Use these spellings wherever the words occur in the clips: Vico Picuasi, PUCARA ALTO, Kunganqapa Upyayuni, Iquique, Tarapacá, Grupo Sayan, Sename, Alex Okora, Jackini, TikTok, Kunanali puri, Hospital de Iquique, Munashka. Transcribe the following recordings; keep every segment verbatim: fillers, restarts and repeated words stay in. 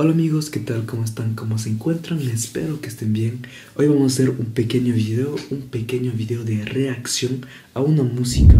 Hola amigos, ¿qué tal? ¿Cómo están? ¿Cómo se encuentran? Espero que estén bien. Hoy vamos a hacer un pequeño video, un pequeño video de reacción a una música.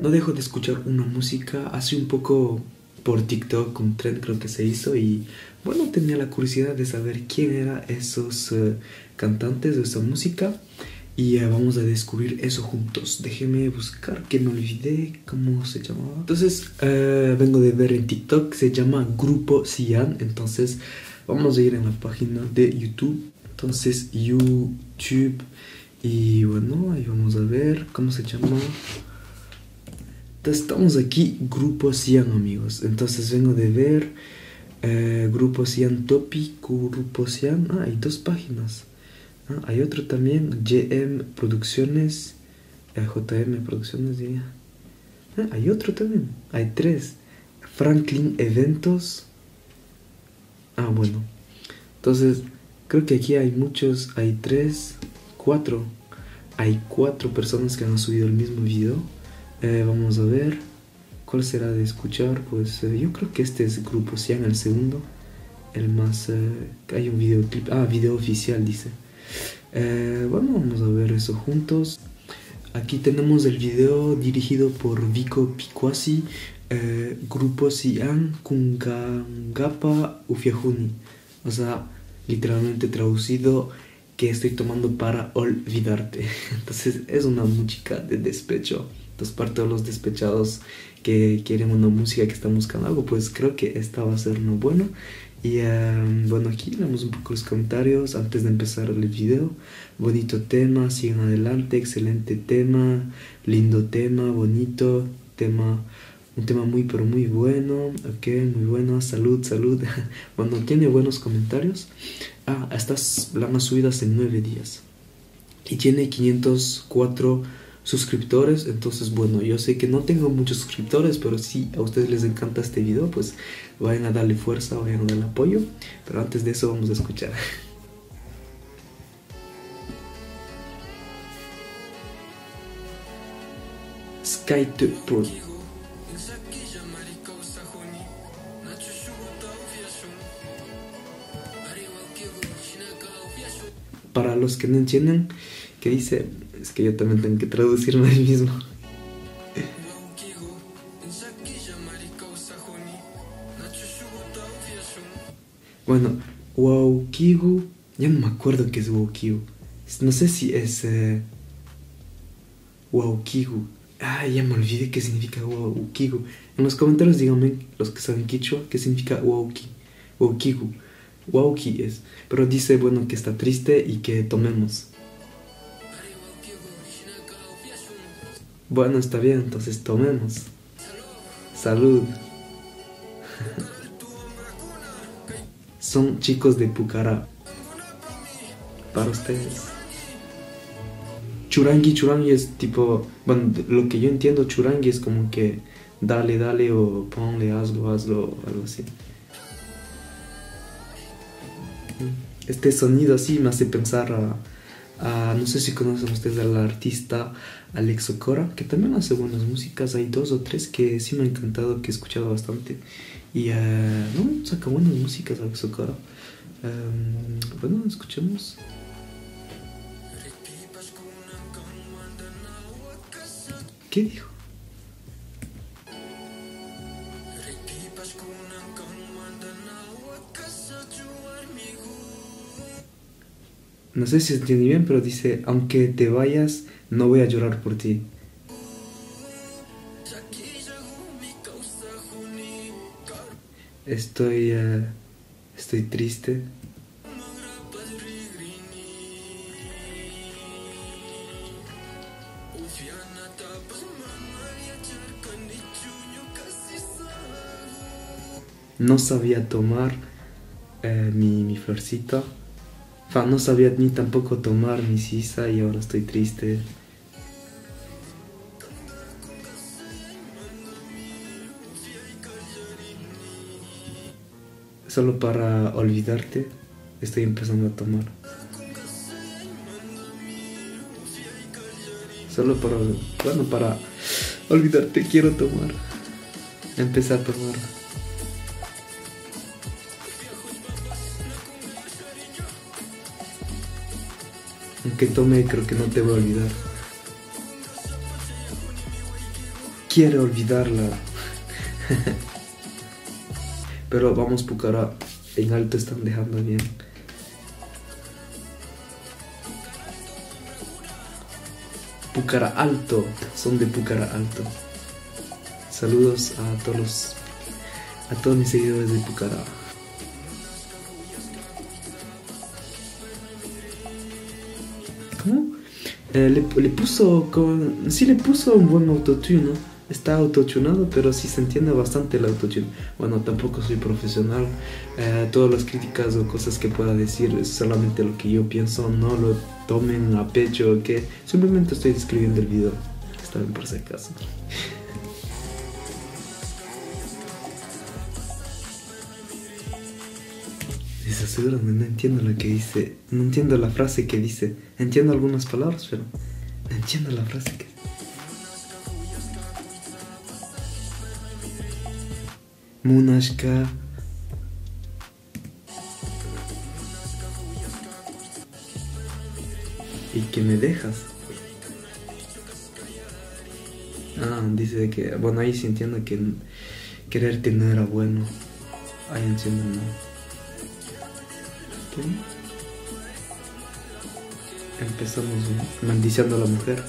No dejo de escuchar una música hace un poco por TikTok, un trend creo que se hizo, y bueno, tenía la curiosidad de saber quién eran esos uh, cantantes de esa música, y uh, vamos a descubrir eso juntos. Déjenme buscar, que me olvidé cómo se llamaba. Entonces uh, vengo de ver en TikTok, se llama Grupo Sayan. Entonces vamos a ir en la página de YouTube. Entonces YouTube, y bueno, ahí vamos a ver cómo se llama. Estamos aquí, Grupo Sayan, amigos. Entonces vengo de ver eh, Grupo Sayan Topic, Grupo Sayan. Ah, hay dos páginas. Ah, hay otro también, J M Producciones, eh, J M Producciones diría. Ah, hay otro también, hay tres. Franklin Eventos. Ah, bueno. Entonces, creo que aquí hay muchos, hay tres, cuatro. Hay cuatro personas que han subido el mismo video. Eh, vamos a ver cuál será de escuchar. Pues eh, yo creo que este es Grupo Sayan, el segundo, el más eh, hay un videoclip, ah, video oficial dice. eh, bueno, vamos a ver eso juntos. Aquí tenemos el video dirigido por Vico Picuasi, eh, Grupo Sayan Kunganqapa Upyayuni, o sea, literalmente traducido, que estoy tomando para olvidarte. Entonces es una música de despecho. Entonces, para todos los despechados que quieren una música, que están buscando algo, pues creo que esta va a ser una buena. Y um, bueno, aquí leemos un poco los comentarios antes de empezar el video. Bonito tema, sigan adelante, excelente tema, lindo tema, bonito tema, un tema muy pero muy bueno. Ok, muy bueno, salud, salud. Bueno, tiene buenos comentarios. Ah, estas la han subido hace nueve días y tiene quinientos cuatro suscriptores. Entonces bueno, yo sé que no tengo muchos suscriptores, pero si a ustedes les encanta este video, pues vayan a darle fuerza, vayan a darle apoyo. Pero antes de eso vamos a escuchar. Sky Tour. Para los que no entienden qué dice, es que yo también tengo que traducirme a mí mismo. Bueno, Waukigu, ya no me acuerdo qué es Waukigu. No sé si es eh, Waukigu. Ah, ya me olvidé qué significa Waukigu. En los comentarios díganme, los que saben quichua, qué significa Wauki, Waukigu. Wauki es, pero dice bueno que está triste y que tomemos. Bueno, está bien, entonces tomemos. Salud. Salud. Son chicos de Pucará. Para ustedes. Churangi, churangi es tipo... Bueno, lo que yo entiendo, churangi es como que... Dale, dale, o ponle, hazlo, hazlo, algo así. Este sonido así me hace pensar a... Uh, no sé si conocen ustedes al artista Alex Okora, que también hace buenas músicas. Hay dos o tres que sí me han encantado, que he escuchado bastante. Y uh, no, saca buenas músicas Alex Okora. Um, bueno, escuchemos. ¿Qué dijo? No sé si entiende bien, pero dice: aunque te vayas, no voy a llorar por ti. Estoy... Uh, estoy triste. No sabía tomar uh, mi, mi florcita. No sabía ni tampoco tomar mi sisa y ahora estoy triste. Solo para olvidarte, estoy empezando a tomar. Solo para, bueno, para olvidarte, quiero tomar. Empezar a tomar. Aunque tome, creo que no te voy a olvidar. Quiero olvidarla. Pero vamos, Pucara. En alto están dejando bien. Pucara Alto, son de Pucara Alto. Saludos a todos los, a todos mis seguidores de Pucara. ¿Cómo? Eh, le, le puso con... Sí le puso un buen autotune, ¿no? Está autotunado, pero sí se entiende bastante el autotune. Bueno, tampoco soy profesional. Eh, todas las críticas o cosas que pueda decir es solamente lo que yo pienso, no lo tomen a pecho, que ¿okay? Simplemente estoy describiendo el video. Está bien, por si acaso. Dice, seguramente no entiendo lo que dice. No entiendo la frase que dice. Entiendo algunas palabras, pero no entiendo la frase que dice. Munashka. ¿Y qué me dejas? Ah, dice que... Bueno, ahí sí entiendo que quererte no era bueno. Ahí entiendo, no. ¿Qué? Empezamos maldiciendo a la mujer.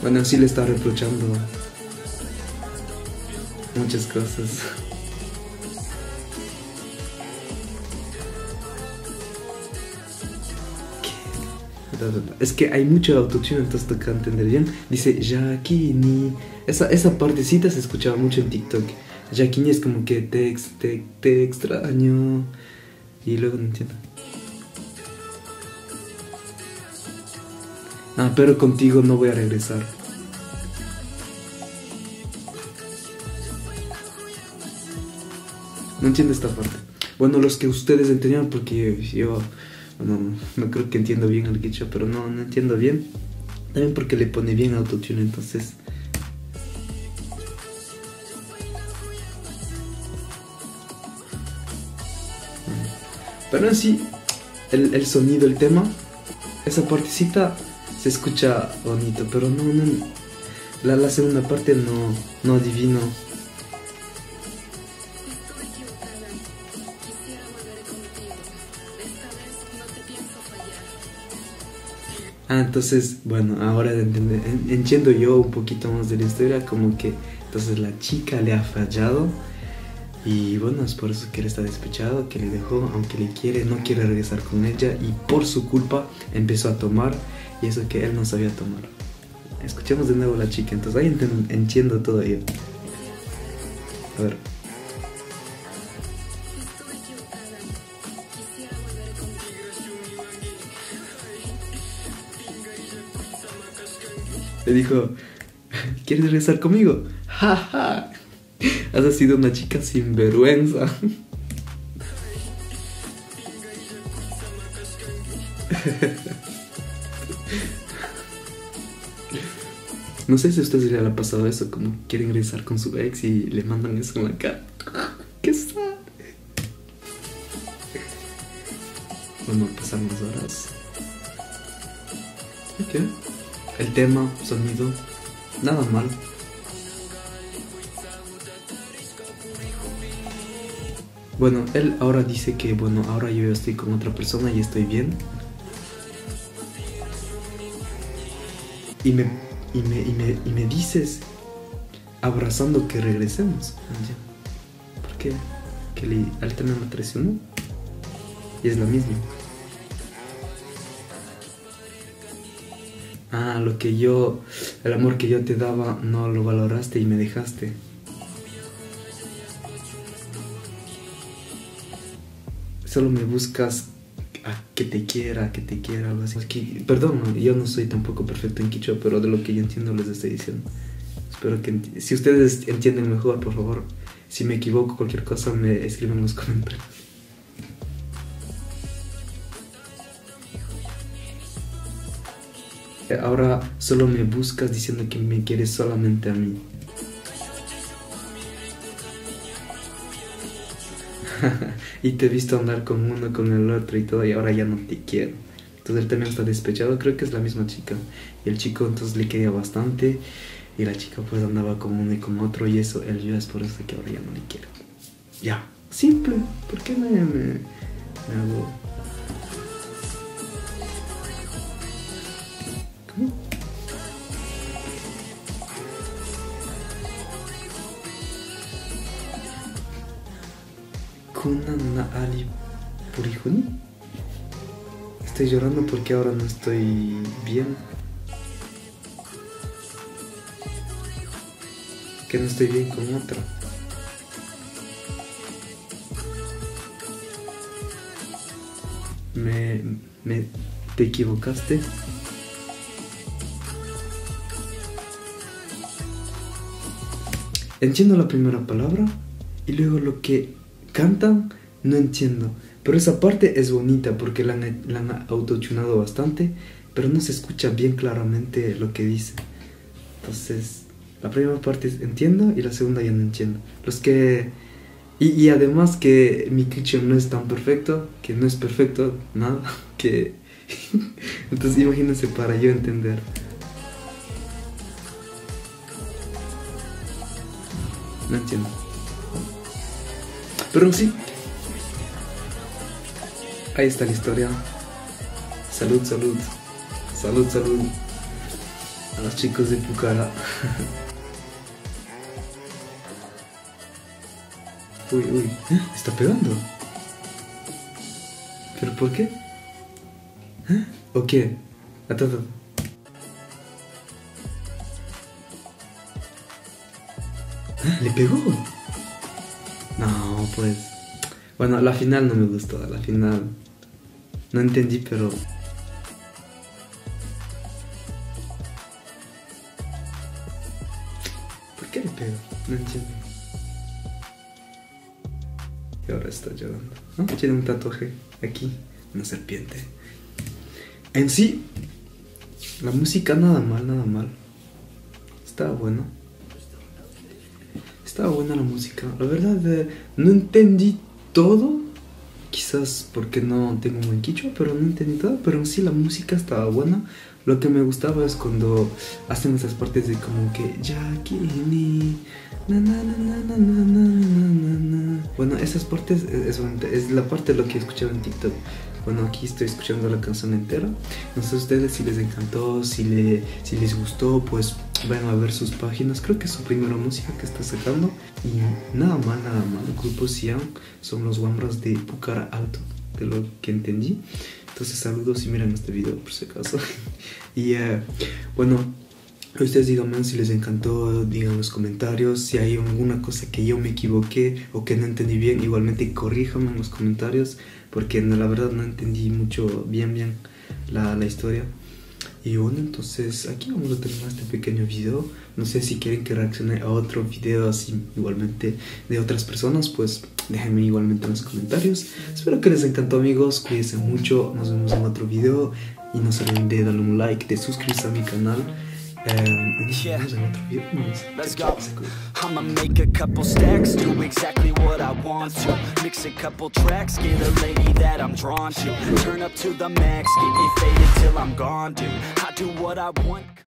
Bueno, sí le está reprochando muchas cosas. Es que hay mucho autotune, entonces toca entender bien. Dice Jackini. Esa, esa partecita se escuchaba mucho en TikTok. Jackini es como que te, ex, te, te extraño. Y luego no entiendo. Ah, pero contigo no voy a regresar. No entiendo esta parte. Bueno, los que ustedes entendieron, porque yo... No, no creo que entiendo bien el quichua, pero no, no entiendo bien. También porque le pone bien autotune, entonces. Pero en sí, el, el sonido, el tema, esa partecita se escucha bonito, pero no, no la, la segunda parte no, no adivino. Ah, entonces, bueno, ahora entiendo yo un poquito más de la historia, como que entonces la chica le ha fallado y bueno, es por eso que él está despechado, que le dejó, aunque le quiere, no quiere regresar con ella y por su culpa empezó a tomar y eso que él no sabía tomar. Escuchemos de nuevo a la chica, entonces ahí entiendo todo ello. A ver. Le dijo, ¿quieres regresar conmigo? ¡Ja, ja! Has sido una chica sinvergüenza. No sé si a ustedes les ha pasado eso, como quieren regresar con su ex y le mandan eso en la cara. ¿Qué está? Bueno, pasaron las horas. Ok. El tema, sonido, nada mal. Bueno, él ahora dice que, bueno, ahora yo estoy con otra persona y estoy bien. Y me, y me, y me, y me dices, abrazando que regresemos. ¿Por qué? Que le, al tema me traicionó. Y es lo mismo. Ah, lo que yo, el amor que yo te daba no lo valoraste y me dejaste. Solo me buscas a que te quiera, que te quiera, algo así. Es que, perdón, yo no soy tampoco perfecto en quichua, pero de lo que yo entiendo les estoy diciendo. Espero que, si ustedes entienden mejor, por favor, si me equivoco cualquier cosa me escriben en los comentarios. que ahora solo me buscas diciendo que me quieres solamente a mí. Y te he visto andar con uno, con el otro y todo, y ahora ya no te quiero. Entonces él también está despechado, creo que es la misma chica. Y el chico entonces le quería bastante, y la chica pues andaba con uno y con otro, y eso, él yo es por eso que ahora ya no le quiero. Ya, simple, ¿por qué me, me, me hago...? ¿Cómo? Kunanali puri. Estoy llorando porque ahora no estoy bien. Que no estoy bien con otra. Me, me... ¿Te equivocaste? Entiendo la primera palabra y luego lo que cantan no entiendo, pero esa parte es bonita porque la han, la han autotunado bastante, pero no se escucha bien claramente lo que dice. Entonces, la primera parte entiendo y la segunda ya no entiendo. Los que... Y, y además que mi kitchen no es tan perfecto, que no es perfecto, nada, que... Entonces imagínense para yo entender. No entiendo. Pero sí. Ahí está la historia. Salud, salud. Salud, salud. A los chicos de Pucara. Uy, uy. ¿Eh? Está pegando. ¿Pero por qué? ¿Eh? ¿O qué? Atata. ¿Eh? ¿Le pegó? No, pues... Bueno, la final no me gustó. La final... No entendí, pero... ¿Por qué le pego? No entiendo. Y ahora está llorando, ¿no? Tiene un tatuaje aquí, una serpiente. En sí, la música nada mal, nada mal. Está bueno. Está buena la música. La verdad, eh, no entendí todo. Quizás porque no tengo buen quichua, pero no entendí todo, pero en sí la música estaba buena. Lo que me gustaba es cuando hacen esas partes de como que Jackini, na, na, na, na, na, na, na. Bueno, esas partes es, es la parte de lo que escuchaba en TikTok. Bueno, aquí estoy escuchando la canción entera. No sé a ustedes si les encantó, si, le, si les gustó, pues vayan a ver sus páginas. Creo que es su primera música que está sacando. Y nada mal, nada mal. El grupo Sayan son los guambras de Pucara Alto, de lo que entendí. Entonces saludos y miren este video por si acaso. Y uh, bueno, ustedes díganme si les encantó, digan en los comentarios. Si hay alguna cosa que yo me equivoqué o que no entendí bien, igualmente corríjanme en los comentarios. Porque no, la verdad no entendí mucho bien bien la, la historia. Y bueno, entonces aquí vamos a terminar este pequeño video. No sé si quieren que reaccione a otro video así igualmente de otras personas, pues déjenme igualmente en los comentarios. Espero que les encantó, amigos, cuídense mucho, nos vemos en otro video. Y no se olviden de darle un like, de suscribirse a mi canal. Um, yeah, let's go. I'ma make a couple stacks, do exactly what I want to. Mix a couple tracks, get a lady that I'm drawn to. Turn up to the max, get me faded till I'm gone, dude. I do what I want.